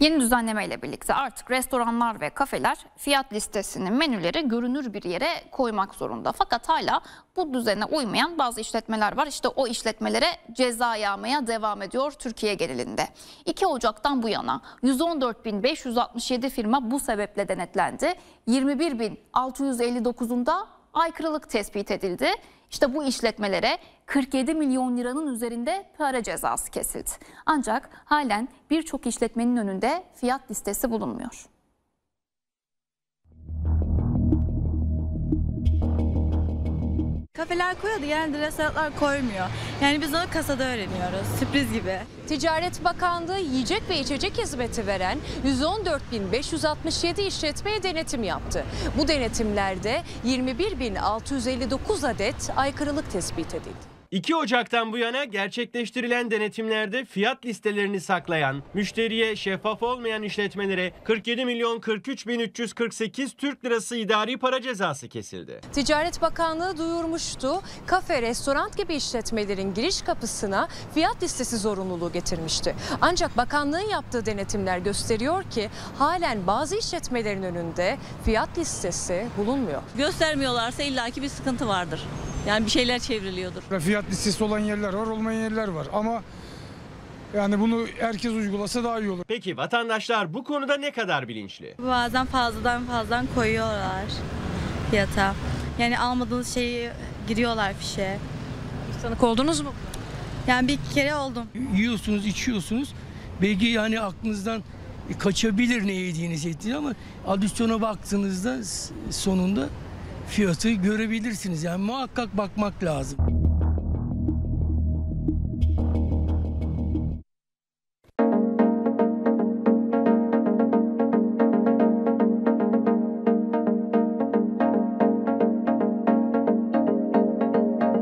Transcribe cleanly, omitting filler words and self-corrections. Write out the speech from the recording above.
Yeni düzenleme ile birlikte artık restoranlar ve kafeler fiyat listesinin menüleri görünür bir yere koymak zorunda. Fakat hala bu düzene uymayan bazı işletmeler var. İşte o işletmelere ceza yağmaya devam ediyor Türkiye genelinde. 2 Ocak'tan bu yana 114.567 firma bu sebeple denetlendi. 21.659'unda aykırılık tespit edildi. İşte bu işletmelere 47 milyon liranın üzerinde para cezası kesildi. Ancak halen birçok işletmenin önünde fiyat listesi bulunmuyor. Kafeler koyuyor da genelde restoranlar koymuyor. Yani biz onu kasada öğreniyoruz. Sürpriz gibi. Ticaret Bakanlığı yiyecek ve içecek hizmeti veren 114.567 işletmeye denetim yaptı. Bu denetimlerde 21.659 adet aykırılık tespit edildi. 2 Ocak'tan bu yana gerçekleştirilen denetimlerde fiyat listelerini saklayan, müşteriye şeffaf olmayan işletmelere 47.043.348 Türk Lirası idari para cezası kesildi. Ticaret Bakanlığı duyurmuştu. Kafe, restoran gibi işletmelerin giriş kapısına fiyat listesi zorunluluğu getirmişti. Ancak bakanlığın yaptığı denetimler gösteriyor ki halen bazı işletmelerin önünde fiyat listesi bulunmuyor. Göstermiyorlarsa illaki bir sıkıntı vardır. Yani bir şeyler çevriliyordur. Fiyat listesi olan yerler var, olmayan yerler var ama yani bunu herkes uygulasa daha iyi olur. Peki vatandaşlar bu konuda ne kadar bilinçli? Bazen fazladan koyuyorlar fiyata. Yani almadığınız şeyi giriyorlar fişe. Tanık oldunuz mu? Yani bir kere oldum. Yiyorsunuz, içiyorsunuz. Belki yani aklınızdan kaçabilir ne yediğiniz ettiği ama adisyona baktığınızda sonunda fiyatı görebilirsiniz. Yani muhakkak bakmak lazım.